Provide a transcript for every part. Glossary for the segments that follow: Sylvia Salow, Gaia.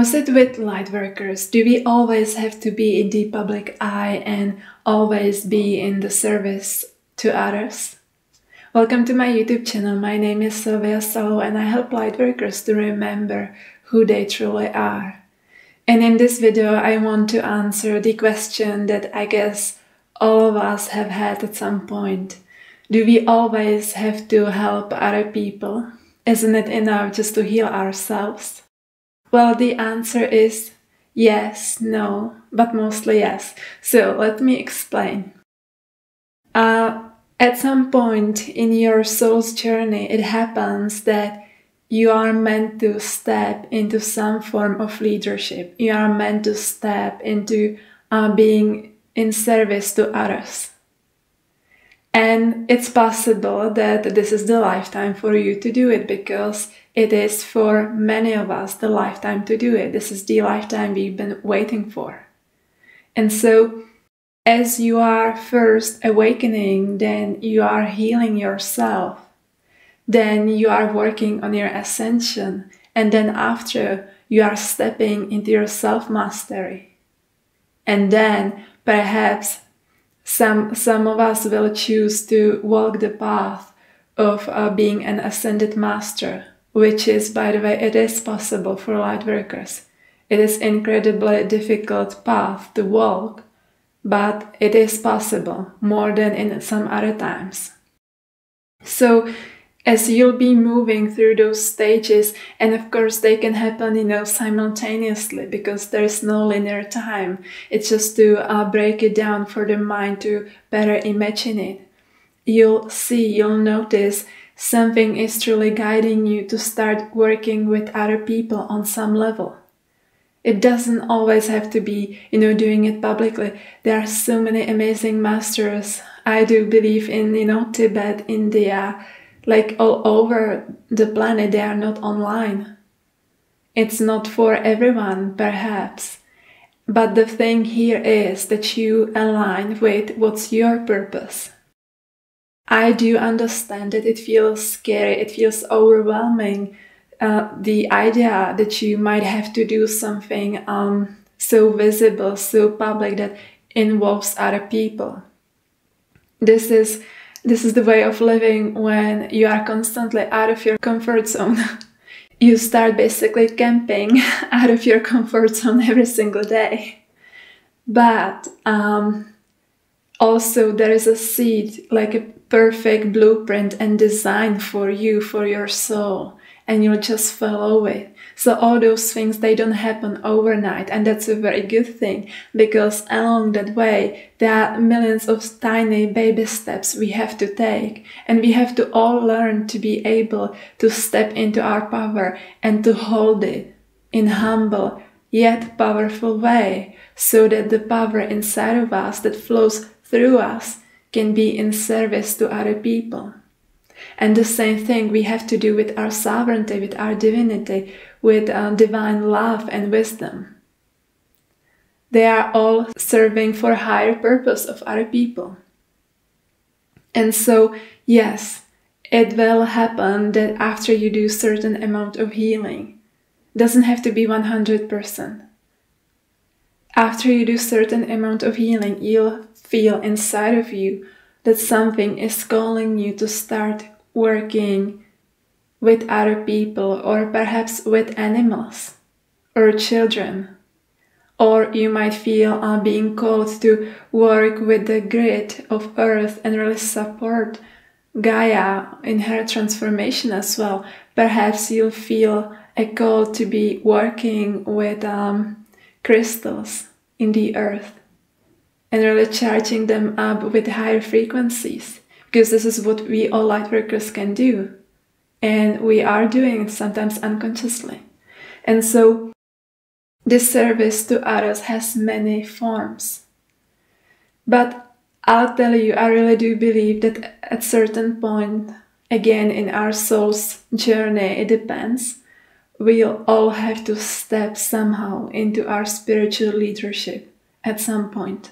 How's it with lightworkers? Do we always have to be in the public eye and always be in the service to others? Welcome to my YouTube channel. My name is Sylvia Salow and I help lightworkers to remember who they truly are. And in this video I want to answer the question that I guess all of us have had at some point. Do we always have to help other people? Isn't it enough just to heal ourselves? Well, the answer is yes, no, but mostly yes. So let me explain. At some point in your soul's journey, it happens that you are meant to step into some form of leadership. You are meant to step into being in service to others. And it's possible that this is the lifetime for you to do it, because it is for many of us the lifetime to do it. This is the lifetime we've been waiting for. And so, as you are first awakening, then you are healing yourself. Then you are working on your ascension. And then after, you are stepping into your self-mastery. And then, perhaps, some of us will choose to walk the path of being an ascended master, which is, by the way, it is possible for light workers. It is an incredibly difficult path to walk, but it is possible, more than in some other times. So, as you'll be moving through those stages, and of course they can happen, you know, simultaneously, because there's no linear time. It's just to break it down for the mind to better imagine it. You'll see, you'll notice something is truly guiding you to start working with other people on some level. It doesn't always have to be, you know, doing it publicly. There are so many amazing masters. I do believe in, you know, Tibet, India, like all over the planet. They are not online. It's not for everyone, perhaps. But the thing here is that you align with what's your purpose. I do understand that it feels scary, it feels overwhelming, the idea that you might have to do something so visible, so public, that involves other people. This is the way of living when you are constantly out of your comfort zone. You start basically camping out of your comfort zone every single day. But also there is a seed, like a perfect blueprint and design for you, for your soul, and you'll just follow it. So all those things, they don't happen overnight, and that's a very good thing, because along that way there are millions of tiny baby steps we have to take, and we have to all learn to be able to step into our power and to hold it in humble yet powerful way, so that the power inside of us that flows through us can be in service to other people. And the same thing we have to do with our sovereignty, with our divinity, with divine love and wisdom. They are all serving for higher purpose of other people. And so, yes, it will happen that after you do certain amount of healing, doesn't have to be 100%. After you do certain amount of healing, you'll feel inside of you that something is calling you to start working with other people, or perhaps with animals or children. Or you might feel being called to work with the grid of Earth and really support Gaia in her transformation as well. Perhaps you'll feel a call to be working with crystals in the Earth and really charging them up with higher frequencies, because this is what we all lightworkers can do, and we are doing it sometimes unconsciously. And so this service to others has many forms, but I'll tell you, I really do believe that at certain point, again, in our soul's journey, it depends, we'll all have to step somehow into our spiritual leadership at some point.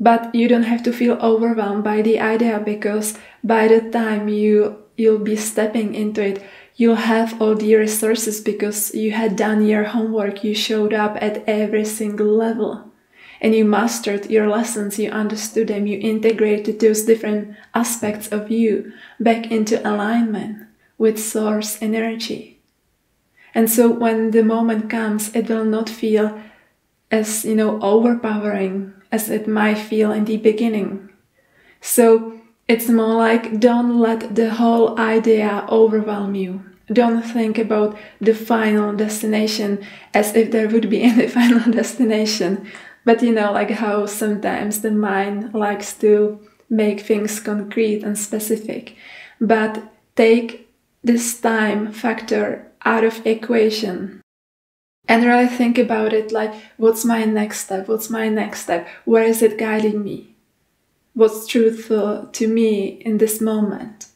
But you don't have to feel overwhelmed by the idea, because by the time you'll be stepping into it, you'll have all the resources because you had done your homework, you showed up at every single level and you mastered your lessons, you understood them, you integrated those different aspects of you back into alignment with source energy. And so when the moment comes, it will not feel as, overpowering as it might feel in the beginning. So it's more like, don't let the whole idea overwhelm you. Don't think about the final destination as if there would be any final destination. But like how sometimes the mind likes to make things concrete and specific. But take this time factor out of equation and really think about it like, what's my next step? What's my next step? Where is it guiding me? What's truthful to me in this moment?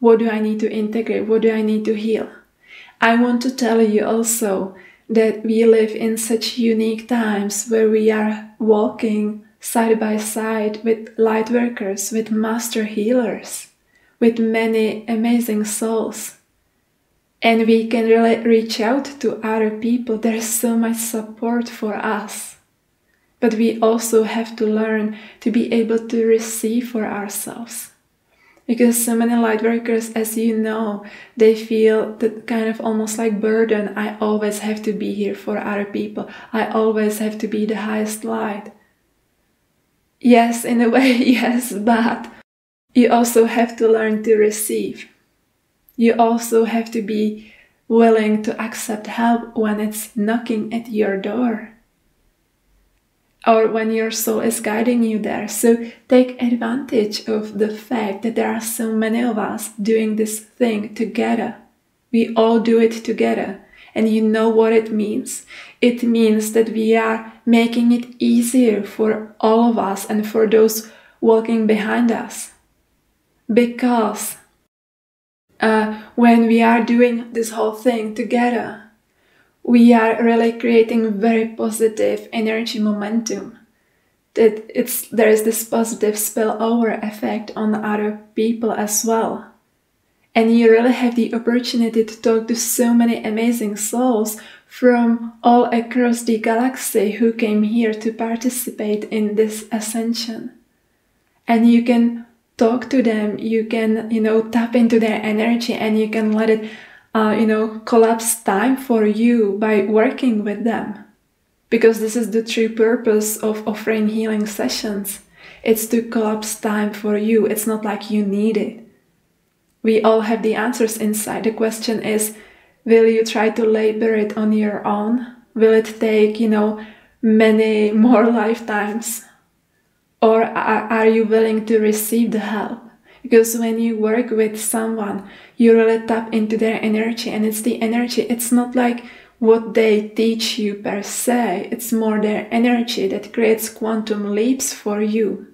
What do I need to integrate? What do I need to heal? I want to tell you also that we live in such unique times where we are walking side by side with light workers, with master healers, with many amazing souls. And we can really reach out to other people. There is so much support for us. But we also have to learn to be able to receive for ourselves. Because so many lightworkers, as you know, they feel that kind of almost like burden. I always have to be here for other people. I always have to be the highest light. Yes, in a way, yes, but you also have to learn to receive. You also have to be willing to accept help when it's knocking at your door, or when your soul is guiding you there. So take advantage of the fact that there are so many of us doing this thing together. We all do it together. And you know what it means? It means that we are making it easier for all of us and for those walking behind us. Because when we are doing this whole thing together, we are really creating very positive energy momentum. There is this positive spillover effect on other people as well. And you really have the opportunity to talk to so many amazing souls from all across the galaxy who came here to participate in this ascension. And you can talk to them, you can, tap into their energy, and you can let it collapse time for you by working with them. Because this is the true purpose of offering healing sessions. It's to collapse time for you. It's not like you need it. We all have the answers inside. The question is, will you try to labor it on your own? Will it take, many more lifetimes? Or are you willing to receive the help? Because when you work with someone, you really tap into their energy, and it's the energy. It's not like what they teach you per se. It's more their energy that creates quantum leaps for you.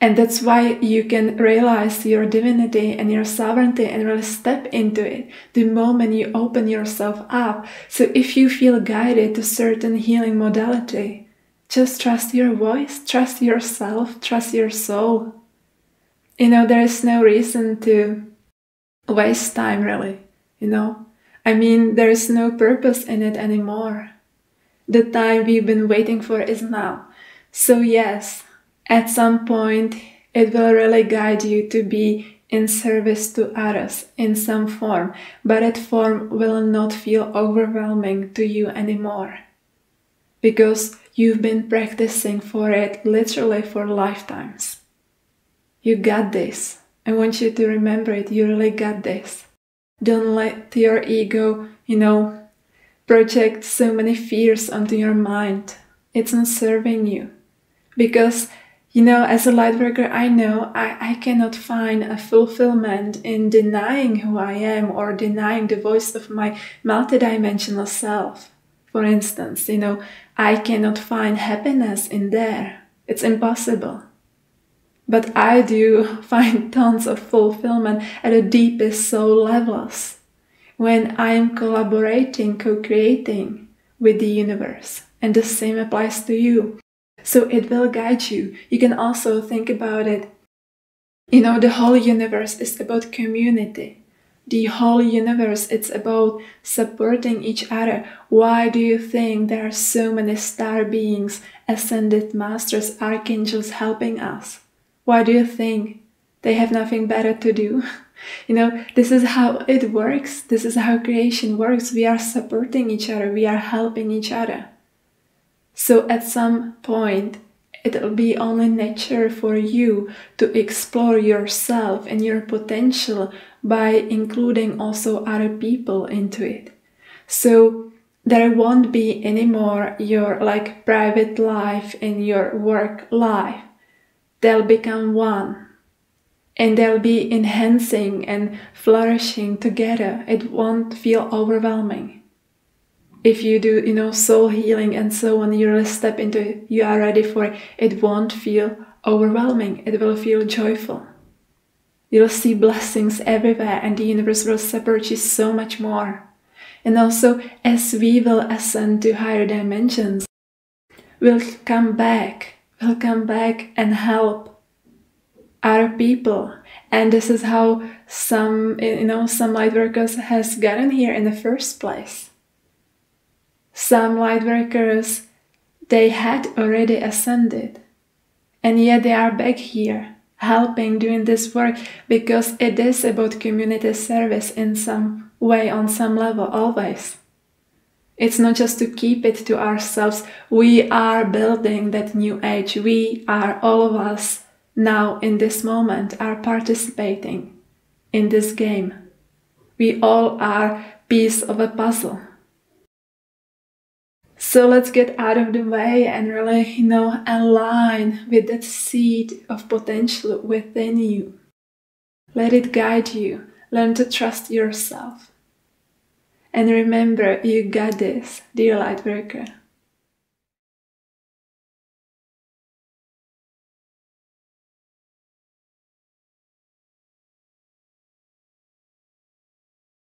And that's why you can realize your divinity and your sovereignty and really step into it the moment you open yourself up. So if you feel guided to certain healing modality, just trust your voice, trust yourself, trust your soul. There is no reason to waste time, really, I mean, there is no purpose in it anymore. The time we've been waiting for is now. So yes, at some point, it will really guide you to be in service to others in some form, but that form will not feel overwhelming to you anymore. Because you've been practicing for it literally for lifetimes. You got this. I want you to remember it. You really got this. Don't let your ego, project so many fears onto your mind. It's not serving you. Because, as a lightworker, I know I cannot find a fulfillment in denying who I am or denying the voice of my multidimensional self. For instance, I cannot find happiness in there. It's impossible. But I do find tons of fulfillment at the deepest soul levels when I am collaborating, co-creating with the universe. And the same applies to you. So it will guide you. You can also think about it. The whole universe is about community. the whole universe. It's about supporting each other. Why do you think there are so many star beings, ascended masters, archangels helping us? Why do you think they have nothing better to do? You know, this is how it works. This is how creation works. We are supporting each other. We are helping each other. So at some point, it'll be only nature for you to explore yourself and your potential by including also other people into it. So there won't be anymore your like private life and your work life. They'll become one. And they'll be enhancing and flourishing together. It won't feel overwhelming. If you do, you know, soul healing and so on, you'll step into it. You are ready for it. It won't feel overwhelming. It will feel joyful. You'll see blessings everywhere, and the universe will support you so much more. And also, as we will ascend to higher dimensions, we'll come back and help other people. And this is how some light workers has gotten here in the first place. Some light workers, they had already ascended, and yet they are back here helping, doing this work, because it is about community service in some way, on some level, always. It's not just to keep it to ourselves. We are building that new age. We are, all of us, now in this moment, are participating in this game. We all are piece of a puzzle. So let's get out of the way and really, you know, align with that seed of potential within you. Let it guide you. Learn to trust yourself. And remember, you got this, dear light worker.